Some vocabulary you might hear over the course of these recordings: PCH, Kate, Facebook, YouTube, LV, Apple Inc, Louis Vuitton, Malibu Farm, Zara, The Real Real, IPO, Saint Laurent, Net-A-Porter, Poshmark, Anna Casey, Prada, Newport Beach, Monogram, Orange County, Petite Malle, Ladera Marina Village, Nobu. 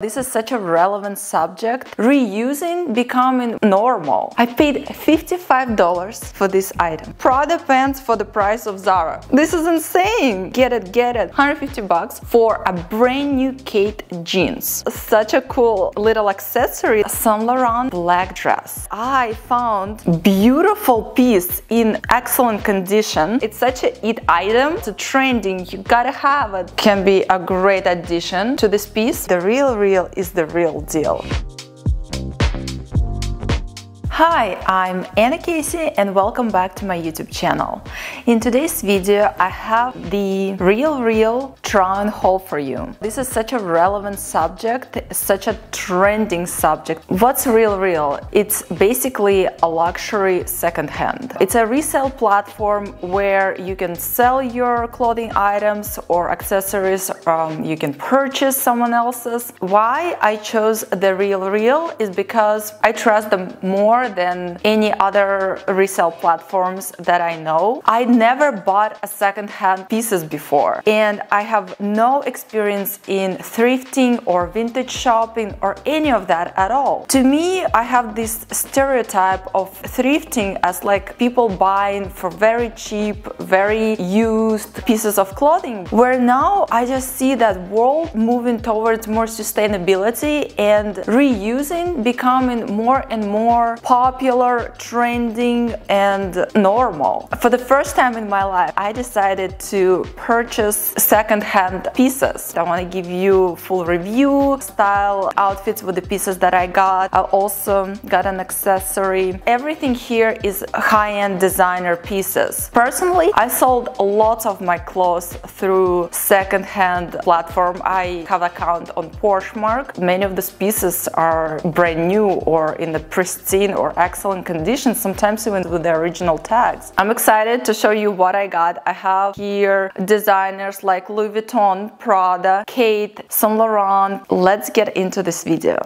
This is such a relevant subject. Reusing becoming normal. I paid $55 for this item. Prada pants for the price of Zara. This is insane. Get it. 150 bucks for a brand new Kate jeans. Such a cool little accessory. A Saint Laurent black dress. I found beautiful piece in excellent condition. It's such an it item. It's trending. You gotta have it. Can be a great addition to this piece. The Real Real is the real deal. Hi, I'm Anna Casey and welcome back to my YouTube channel. In today's video, I have the Real Real try-on haul for you. This is such a relevant subject, such a trending subject. What's Real Real? It's basically a luxury secondhand. It's a resale platform where you can sell your clothing items or accessories. You can purchase someone else's. Why I chose the Real Real is because I trust them more than any other resale platforms that I know. I never bought a secondhand pieces before, and I have no experience in thrifting or vintage shopping or any of that at all. To me, I have this stereotype of thrifting as like people buying for very cheap, very used pieces of clothing, where now I just see that world moving towards more sustainability and reusing becoming more and more popular, trending, and normal. For the first time in my life, I decided to purchase secondhand pieces. I want to give you full review, style, outfits with the pieces that I got. I also got an accessory. Everything here is high-end designer pieces. Personally, I sold lots of my clothes through secondhand platform. I have an account on Poshmark. Many of these pieces are brand new or in the pristine or excellent condition, sometimes even with the original tags. I'm excited to show you what I got. I have here designers like Louis Vuitton, Prada, Kate, Saint Laurent. Let's get into this video.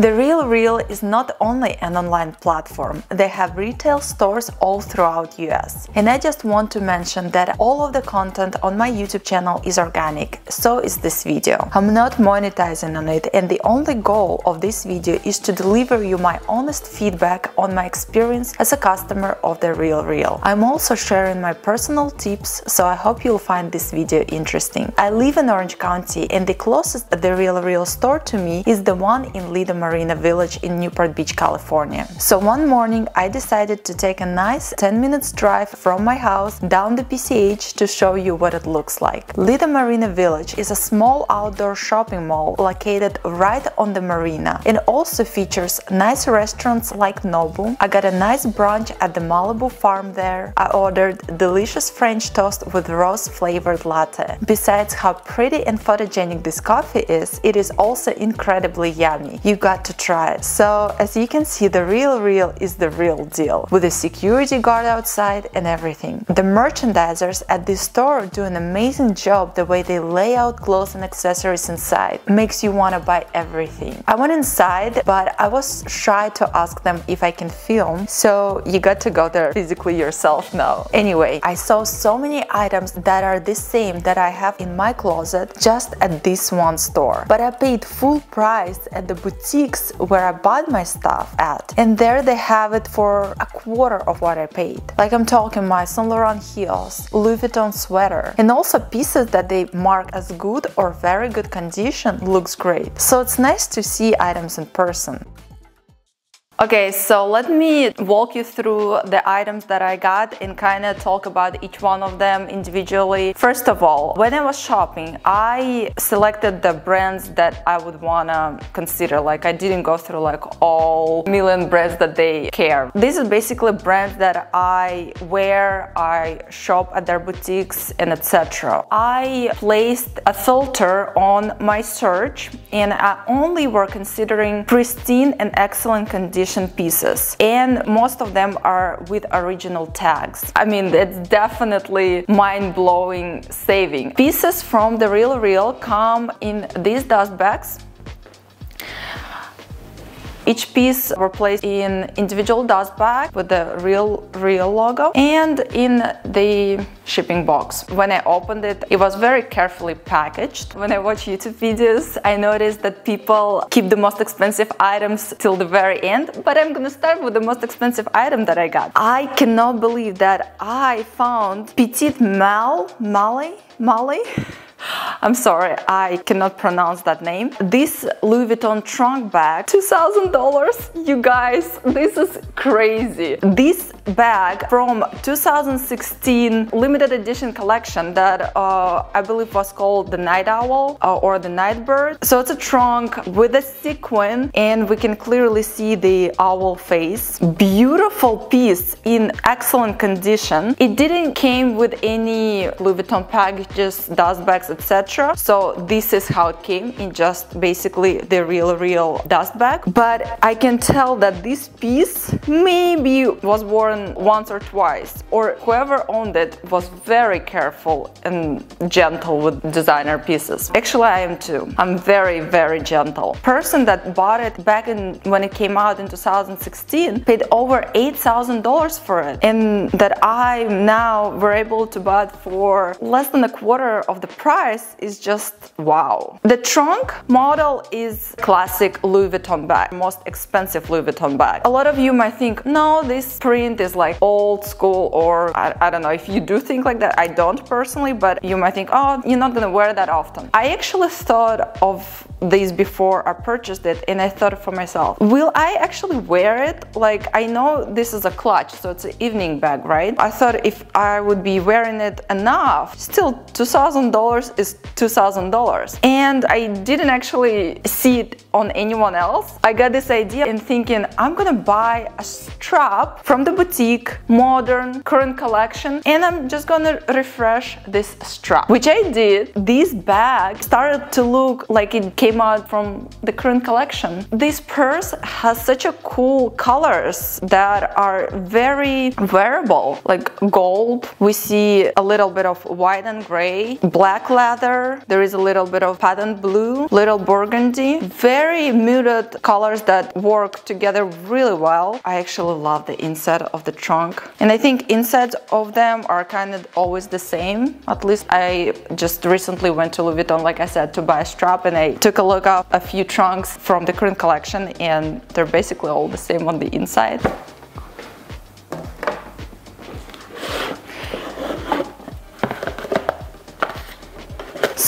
The Real Real is not only an online platform, they have retail stores all throughout US. And I just want to mention that all of the content on my YouTube channel is organic, so is this video. I'm not monetizing on it, and the only goal of this video is to deliver you my honest feedback on my experience as a customer of The Real Real. I'm also sharing my personal tips, so I hope you'll find this video interesting. I live in Orange County, and the closest The Real Real store to me is the one in Ladera Marina Village in Newport Beach, California. So one morning I decided to take a nice 10 minutes drive from my house down the PCH to show you what it looks like. Ladera Marina Village is a small outdoor shopping mall located right on the marina and also features nice restaurants like Nobu. I got a nice brunch at the Malibu Farm there. I ordered delicious French toast with rose flavored latte. Besides how pretty and photogenic this coffee is, it is also incredibly yummy. You got to try it. So as you can see, the Real Real is the real deal, with a security guard outside and everything. The merchandisers at this store do an amazing job. The way they lay out clothes and accessories inside makes you want to buy everything. I went inside, but I was shy to ask them if I can film, so you got to go there physically yourself now. Anyway, I saw so many items that are the same that I have in my closet just at this one store, but I paid full price at the boutique where I bought my stuff at, and there they have it for a quarter of what I paid. Like, I'm talking my Saint Laurent heels, Louis Vuitton sweater, and also pieces that they mark as good or very good condition. Looks great. So it's nice to see items in person. Okay, so let me walk you through the items that I got and kind of talk about each one of them individually. First of all, when I was shopping, I selected the brands that I would want to consider. Like, I didn't go through like all million brands that they carry. This is basically brands that I wear, I shop at their boutiques, and etc. I placed a filter on my search, and I only were considering pristine and excellent condition pieces, and most of them are with original tags. I mean, it's definitely mind-blowing saving. Pieces from The Real Real come in these dust bags. Each piece were placed in individual dust bag with the Real Real logo, and in the shipping box. When I opened it, it was very carefully packaged. When I watch YouTube videos, I noticed that people keep the most expensive items till the very end, but I'm gonna start with the most expensive item that I got. I cannot believe that I found Petite Malle. I'm sorry, I cannot pronounce that name. This Louis Vuitton trunk bag, $2,000, you guys, this is crazy. This bag from 2016 limited edition collection that I believe was called the Night Owl or the Night Bird. So it's a trunk with a sequin and we can clearly see the owl face. Beautiful piece in excellent condition. It didn't came with any Louis Vuitton packages, dust bags, etc. So this is how it came in, just basically the Real Real dust bag. But I can tell that this piece maybe was worn once or twice, or whoever owned it was very careful and gentle with designer pieces. Actually, I am too. I'm very, very gentle. Person that bought it back in when it came out in 2016 paid over $8,000 for it, and that I now were able to buy it for less than a quarter of the price. Is just wow. The trunk model is classic Louis Vuitton bag, most expensive Louis Vuitton bag. A lot of you might think, no, this print is like old school, or I don't know if you do think like that. I don't personally, but you might think, oh, you're not gonna wear that often. I actually thought of these before I purchased it, and I thought for myself, will I actually wear it? Like, I know this is a clutch, so it's an evening bag, right? I thought if I would be wearing it enough, still $2,000 is $2,000. And I didn't actually see it on anyone else. I got this idea and thinking, I'm gonna buy a strap from the boutique, modern, current collection, and I'm just gonna refresh this strap, which I did. This bag started to look like it came out from the current collection. This purse has such a cool colors that are very wearable, like gold. We see a little bit of white and gray, black leather. There is a little bit of patent blue, little burgundy, very muted colors that work together really well. I actually love the inside of the trunk, and I think insides of them are kind of always the same. At least I just recently went to Louis Vuitton, like I said, to buy a strap, and I took a look up a few trunks from the current collection, and they're basically all the same on the inside.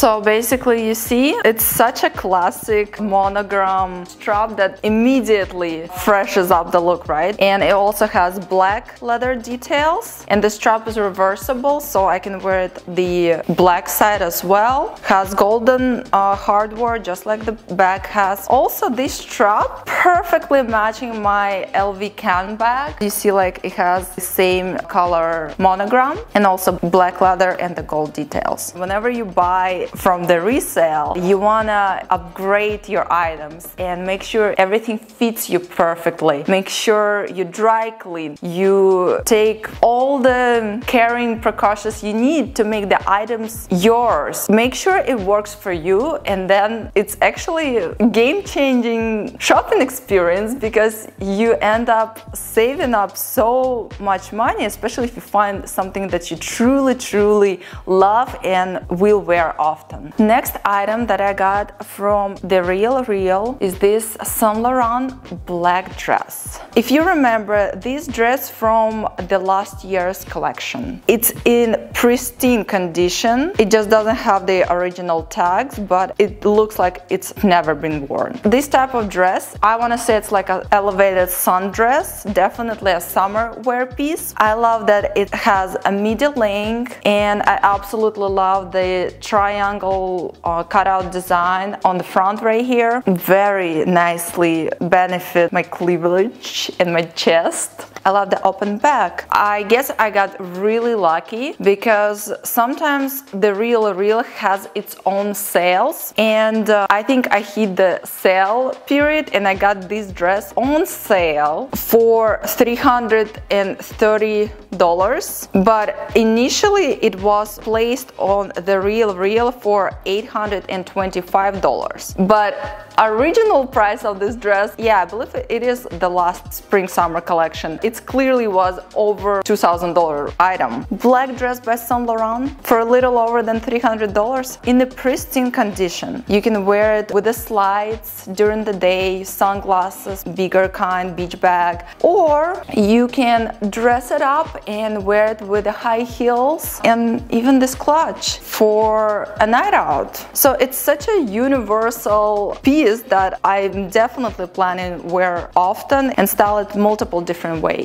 So basically, you see, it's such a classic monogram strap that immediately freshes up the look, right? And it also has black leather details, and the strap is reversible, so I can wear it the black side as well. Has golden hardware, just like the bag has. Also, this strap perfectly matching my LV can bag. You see, like, it has the same color monogram and also black leather and the gold details. Whenever you buy from the resale, you wanna upgrade your items and make sure everything fits you perfectly. Make sure you dry clean, you take all the caring precautions you need to make the items yours. Make sure it works for you, and then it's actually a game-changing shopping experience, because you end up saving up so much money, especially if you find something that you truly, truly love and will wear often. Next item that I got from The Real Real is this Saint Laurent black dress. If you remember this dress from the last year's collection, it's in pristine condition. It just doesn't have the original tags, but it looks like it's never been worn. This type of dress, I want to say it's like an elevated sundress, definitely a summer wear piece. I love that it has a midi length, and I absolutely love the triangle cutout design on the front right here. Very nicely benefit my cleavage and my chest. I love the open back. I guess I got really lucky, because sometimes The Real Real has its own sales, and I think I hit the sale period and I got this dress on sale for $330, but initially it was placed on The Real Real for $825. But original price of this dress, yeah, I believe it is the last spring summer collection. It clearly was over $2,000 item. Black dress by Saint Laurent for a little over than $300 in the pristine condition. You can wear it with the slides during the day, sunglasses, bigger kind, beach bag, or you can dress it up and wear it with the high heels and even this clutch for a night out. So it's such a universal piece that I'm definitely planning to wear often and style it multiple different ways.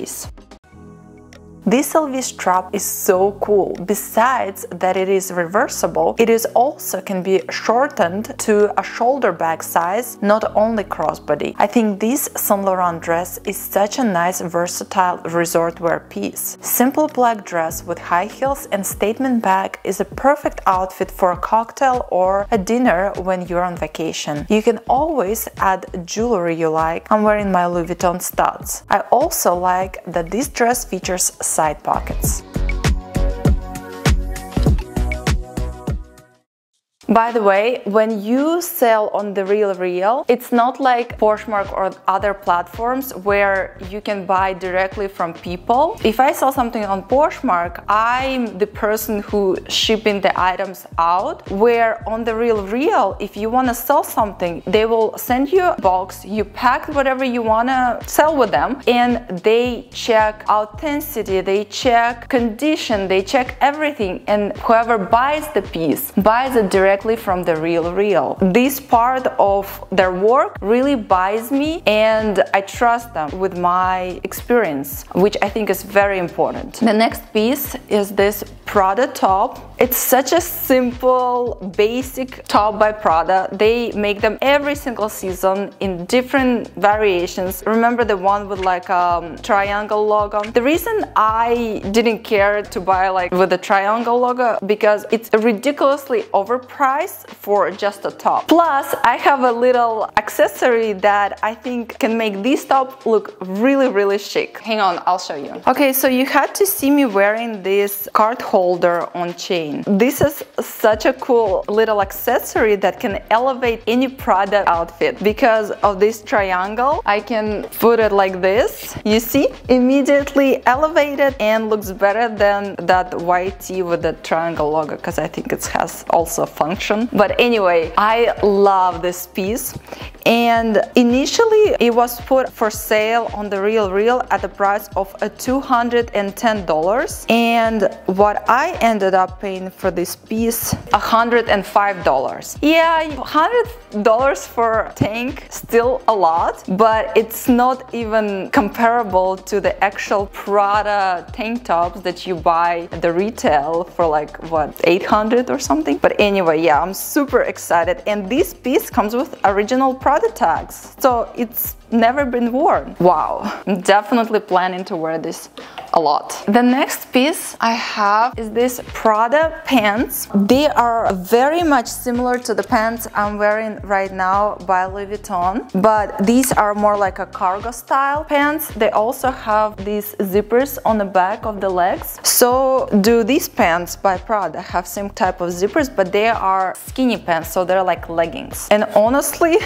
This LV strap is so cool. Besides that it is reversible, it is also can be shortened to a shoulder bag size, not only crossbody. I think this Saint Laurent dress is such a nice versatile resort wear piece. Simple black dress with high heels and statement bag is a perfect outfit for a cocktail or a dinner when you're on vacation. You can always add jewelry you like. I'm wearing my Louis Vuitton studs. I also like that this dress features side pockets. By the way, when you sell on The Real Real, it's not like Poshmark or other platforms where you can buy directly from people. If I sell something on Poshmark, I'm the person who shipping the items out, where on The Real Real, if you want to sell something, they will send you a box, you pack whatever you want to sell with them, and they check authenticity, they check condition, they check everything, and whoever buys the piece, buys it directly from The Real Real. This part of their work really buys me, and I trust them with my experience, which I think is very important. The next piece is this Prada top. It's such a simple, basic top by Prada. They make them every single season in different variations. Remember the one with like a triangle logo? The reason I didn't care to buy like with a triangle logo, because it's ridiculously overpriced for just a top. Plus, I have a little accessory that I think can make this top look really, really chic. Hang on, I'll show you. Okay, so you had to see me wearing this card holder on chain. This is such a cool little accessory that can elevate any Prada outfit. Because of this triangle, I can put it like this. You see? Immediately elevated and looks better than that white tee with the triangle logo, because I think it has also fun. But anyway, I love this piece, and initially it was put for sale on The Real Real at the price of $210, and what I ended up paying for this piece, $105. Yeah, $100 for a tank, still a lot, but it's not even comparable to the actual Prada tank tops that you buy at the retail for like, what, $800 or something? But anyway, yeah, I'm super excited, and this piece comes with original Prada tags, so it's never been worn. Wow, I'm definitely planning to wear this a lot. The next piece I have is this Prada pants. They are very much similar to the pants I'm wearing right now by Louis Vuitton, but these are more like a cargo style pants. They also have these zippers on the back of the legs. So do these pants by Prada have same type of zippers, but they are skinny pants, so they're like leggings. And honestly,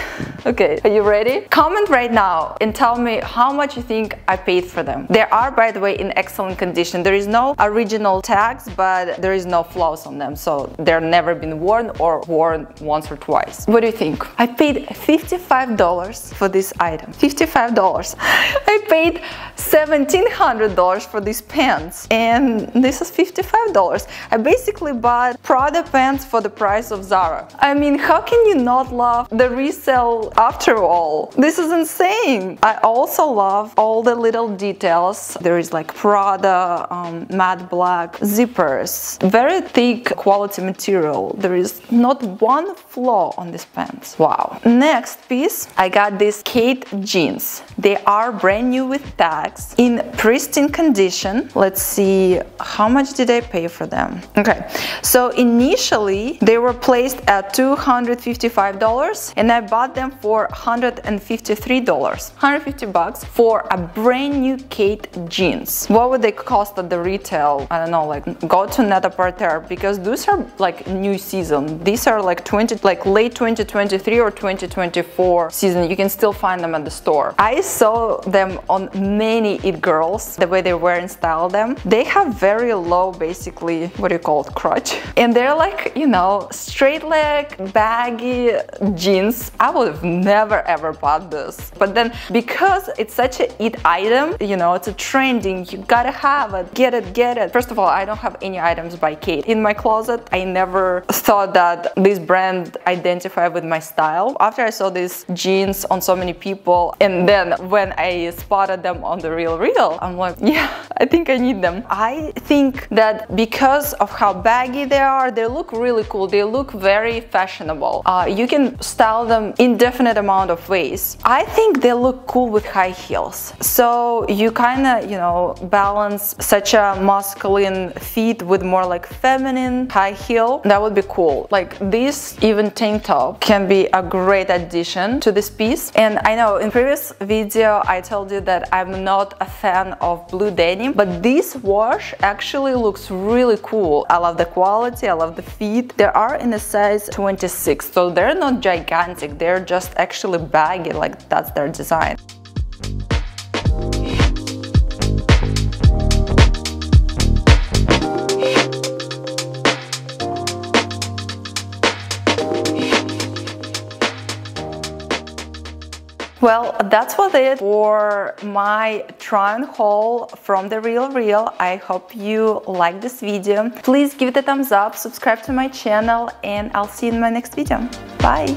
okay, are you ready? Comment right now and tell me how much you think I paid for them. They are, by the way, in excellent condition. There is no original tags, but there is no flaws on them, so they're never been worn or worn once or twice. What do you think? I paid $55 for this item. $55. I paid $1,700 for these pants, and this is $55. I basically bought Prada pants for the price of Zara. I mean, how can you not love the resale after all? This is insane. I also love all the little details. There is like Prada matte black zippers, very thick quality material. There is not one flaw on these pants. Wow. Next piece, I got these Kate jeans. They are brand new with tags, in pristine condition. Let's see, how much did I pay for them? Okay, so initially they were placed at $255, and I bought them for $153, $150 bucks for a brand new Kate jeans. What would they cost at the retail? I don't know, like go to Net-A-Porter, because those are like new season. These are like late 2023 or 2024 season. You can still find them at the store. I saw them on many it girls, the way they wear and style them. They have very low, basically, what do you call it, crotch. And they're like, you know, straight leg, baggy jeans. I would have never ever bought this. But then because it's such an it item, you know, it's a trending, you gotta have it, get it, get it. First of all, I don't have any items by Kate in my closet. I never thought that this brand identified with my style. After I saw these jeans on so many people, and then when I spotted them on The Real Real, I'm like, yeah, I think I need them. I think that because of how baggy they are, they look really cool. They look very fashionable. You can style them indefinite amount of ways. I think they look cool with high heels. So you kind of, you know, balance such a masculine fit with more like feminine high heel. That would be cool. Like this even tank top can be a great addition to this piece. And I know in previous video I told you that I'm not a fan of blue denim, but this wash actually looks really cool. I love the quality, I love the fit. They are in a size 26, so they're not gigantic, they're just actually baggy, like that's their design. Well, that's what it for my try on haul from The Real Real. I hope you like this video. Please give it a thumbs up, subscribe to my channel, and I'll see you in my next video. Bye!